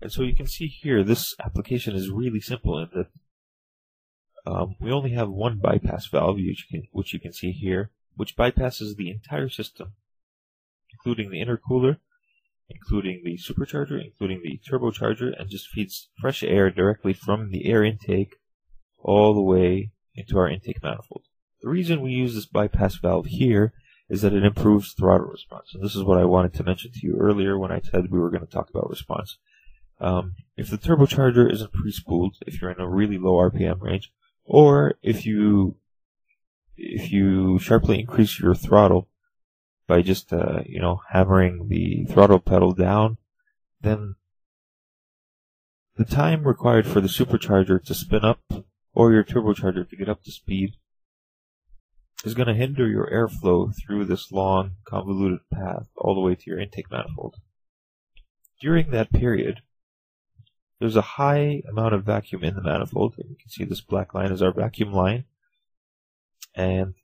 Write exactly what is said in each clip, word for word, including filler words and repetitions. And so you can see here, this application is really simple in that um, we only have one bypass valve, which you, can, which you can see here, which bypasses the entire system, including the intercooler, including the supercharger, including the turbocharger, and just feeds fresh air directly from the air intake all the way into our intake manifold. The reason we use this bypass valve here is that it improves throttle response. And this is what I wanted to mention to you earlier when I said we were going to talk about response. Um, if the turbocharger isn't pre-spooled, if you're in a really low R P M range, or if you if you sharply increase your throttle by just uh, you know hammering the throttle pedal down, then the time required for the supercharger to spin up or your turbocharger to get up to speed is going to hinder your airflow through this long, convoluted path all the way to your intake manifold. During that period, there's a high amount of vacuum in the manifold. You can see this black line is our vacuum line. And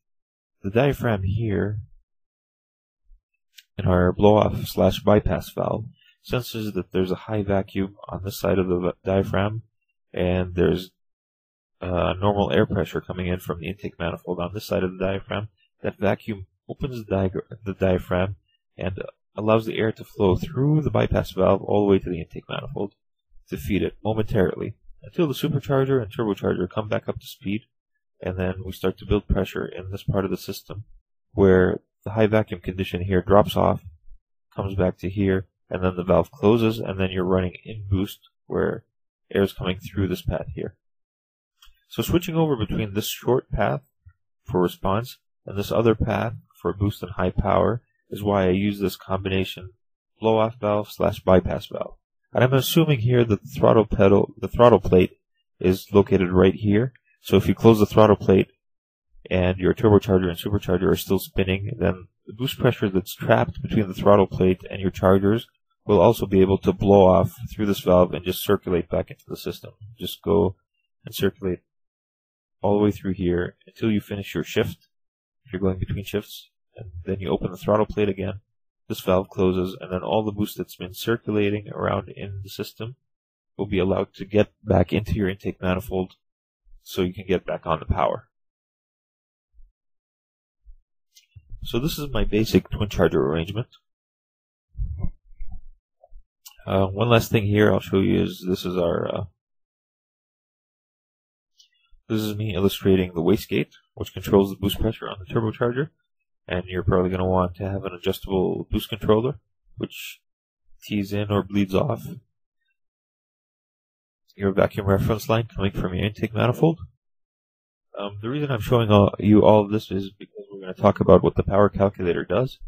the diaphragm here, in our blow-off slash bypass valve, senses that there's a high vacuum on this side of the diaphragm, and there's Uh, normal air pressure coming in from the intake manifold on this side of the diaphragm. That vacuum opens the, di the diaphragm and allows the air to flow through the bypass valve all the way to the intake manifold to feed it momentarily until the supercharger and turbocharger come back up to speed, and then we start to build pressure in this part of the system where the high vacuum condition here drops off, comes back to here, and then the valve closes, and then you're running in boost where air is coming through this path here. So switching over between this short path for response and this other path for boost and high power is why I use this combination blow-off valve slash bypass valve. And I'm assuming here that the throttle pedal, the throttle plate is located right here. So if you close the throttle plate and your turbocharger and supercharger are still spinning, then the boost pressure that's trapped between the throttle plate and your chargers will also be able to blow off through this valve and just circulate back into the system. Just go and circulate all the way through here until you finish your shift, if you're going between shifts, and then you open the throttle plate again, this valve closes, and then all the boost that's been circulating around in the system will be allowed to get back into your intake manifold so you can get back on the power. So this is my basic twin charger arrangement. Uh, one last thing here I'll show you is this is our uh, This is me illustrating the wastegate, which controls the boost pressure on the turbocharger, and you're probably going to want to have an adjustable boost controller, which tees in or bleeds off your vacuum reference line coming from your intake manifold. Um, the reason I'm showing all, you all of this is because we're going to talk about what the power calculator does,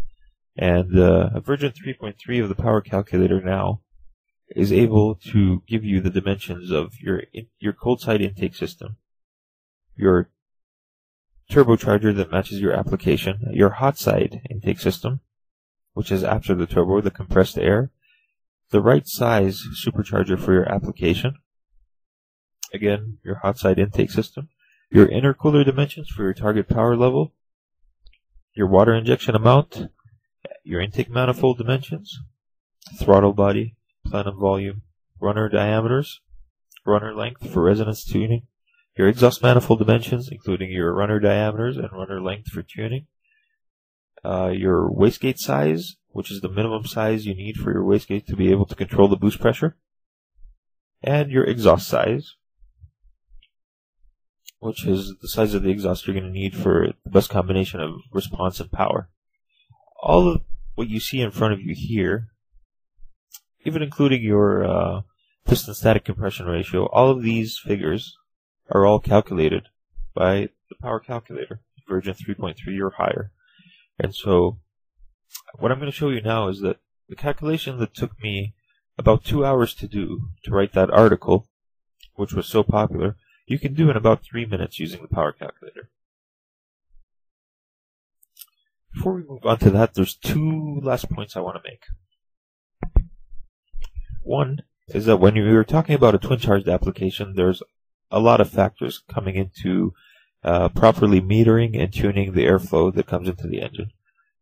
and uh, version three point three of the power calculator now is able to give you the dimensions of your in, your cold side intake system, your turbocharger that matches your application, your hot side intake system, which is after the turbo, the compressed air, the right size supercharger for your application, again, your hot side intake system, your intercooler dimensions for your target power level, your water injection amount, your intake manifold dimensions, throttle body, plenum volume, runner diameters, runner length for resonance tuning, your exhaust manifold dimensions, including your runner diameters and runner length for tuning, uh, your wastegate size, which is the minimum size you need for your wastegate to be able to control the boost pressure, and your exhaust size, which is the size of the exhaust you're going to need for the best combination of response and power. All of what you see in front of you here, even including your uh, piston static compression ratio, all of these figures are all calculated by the power calculator, version three point three or higher. And so what I'm going to show you now is that the calculation that took me about two hours to do to write that article, which was so popular, you can do in about three minutes using the power calculator. Before we move on to that, there's two last points I want to make. One is that when you're talking about a twin charged application, there's a lot of factors coming into uh, properly metering and tuning the airflow that comes into the engine.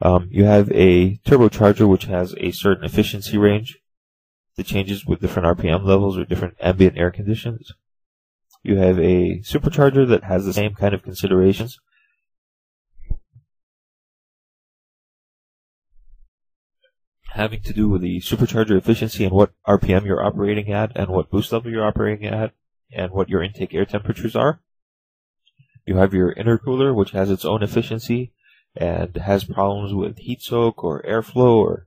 Um, you have a turbocharger which has a certain efficiency range, the changes with different R P M levels or different ambient air conditions. You have a supercharger that has the same kind of considerations. Having to do with the supercharger efficiency and what R P M you're operating at and what boost level you're operating at and what your intake air temperatures are. You have your intercooler, which has its own efficiency and has problems with heat soak or airflow or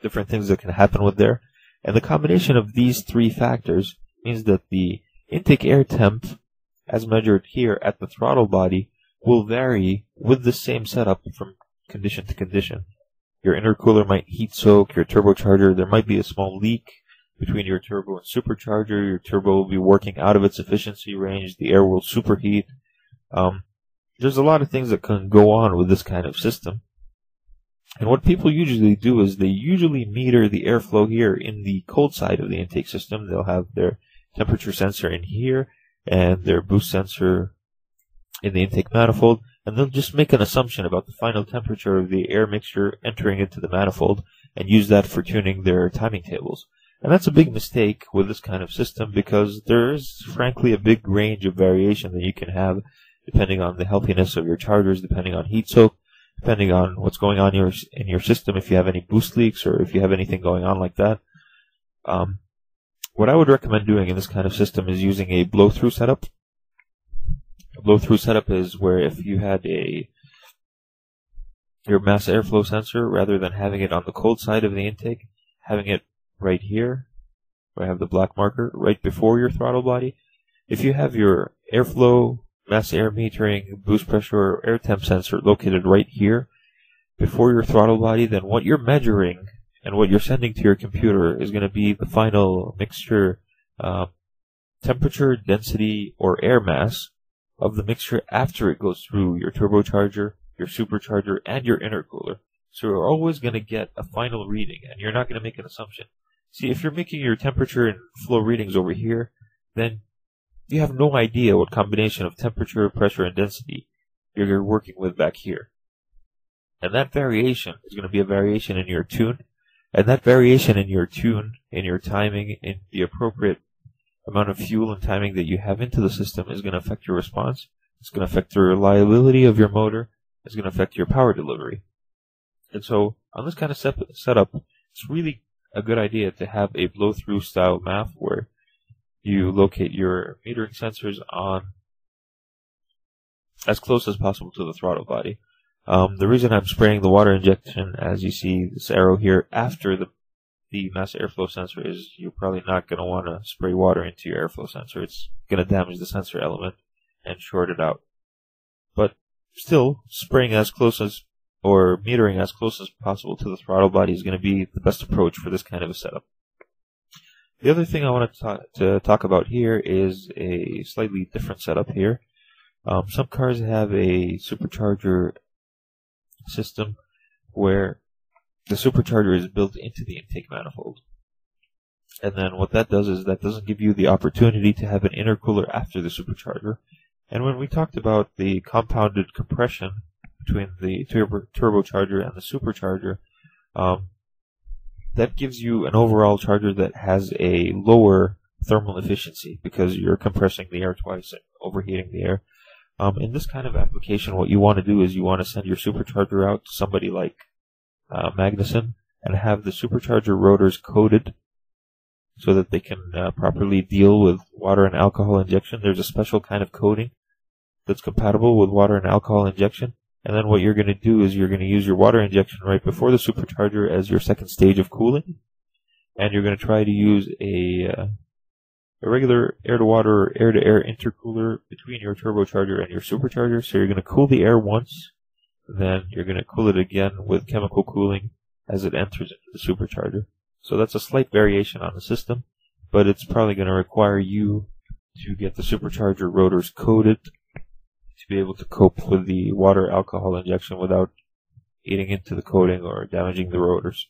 different things that can happen with there. And the combination of these three factors means that the intake air temp, as measured here at the throttle body, will vary with the same setup from condition to condition. Your intercooler might heat soak, your turbocharger, there might be a small leak between your turbo and supercharger, your turbo will be working out of its efficiency range, the air will superheat. Um, there's a lot of things that can go on with this kind of system. And what people usually do is they usually meter the airflow here in the cold side of the intake system. They'll have their temperature sensor in here and their boost sensor in the intake manifold, and they'll just make an assumption about the final temperature of the air mixture entering into the manifold and use that for tuning their timing tables. And that's a big mistake with this kind of system, because there is frankly a big range of variation that you can have depending on the healthiness of your chargers, depending on heat soak, depending on what's going on your, in your system, if you have any boost leaks or if you have anything going on like that. Um, what I would recommend doing in this kind of system is using a blow-through setup. A blow-through setup is where if you had a your mass airflow sensor, rather than having it on the cold side of the intake, having it right here, where I have the black marker, right before your throttle body. If you have your airflow, mass air metering, boost pressure, or air temp sensor located right here before your throttle body, then what you're measuring and what you're sending to your computer is going to be the final mixture uh, temperature, density, or air mass of the mixture after it goes through your turbocharger, your supercharger, and your intercooler. So you're always going to get a final reading, and you're not going to make an assumption. See, if you're making your temperature and flow readings over here, then you have no idea what combination of temperature, pressure, and density you're working with back here. And that variation is going to be a variation in your tune, and that variation in your tune, in your timing, in the appropriate amount of fuel and timing that you have into the system is going to affect your response, it's going to affect the reliability of your motor, it's going to affect your power delivery. And so, on this kind of set setup, it's really a good idea to have a blow-through style M A F where you locate your metering sensors on as close as possible to the throttle body. Um, the reason I'm spraying the water injection, as you see this arrow here, after the, the mass airflow sensor is you're probably not going to want to spray water into your airflow sensor. It's going to damage the sensor element and short it out. But still, spraying as close as, or metering as close as possible to the throttle body is going to be the best approach for this kind of a setup. The other thing I want to talk, to talk about here is a slightly different setup here. Um, some cars have a supercharger system where the supercharger is built into the intake manifold. And then what that does is that doesn't give you the opportunity to have an intercooler after the supercharger. And when we talked about the compounded compression between the turbo, turbocharger and the supercharger, um, that gives you an overall charger that has a lower thermal efficiency because you're compressing the air twice and overheating the air. Um, in this kind of application, what you want to do is you want to send your supercharger out to somebody like uh, Magnuson and have the supercharger rotors coated so that they can uh, properly deal with water and alcohol injection. There's a special kind of coating that's compatible with water and alcohol injection. And then what you're going to do is you're going to use your water injection right before the supercharger as your second stage of cooling. And you're going to try to use a, uh, a regular air-to-water or air-to-air intercooler between your turbocharger and your supercharger. So you're going to cool the air once, then you're going to cool it again with chemical cooling as it enters into the supercharger. So that's a slight variation on the system, but it's probably going to require you to get the supercharger rotors coated to be able to cope with the water alcohol injection without eating into the coating or damaging the rotors.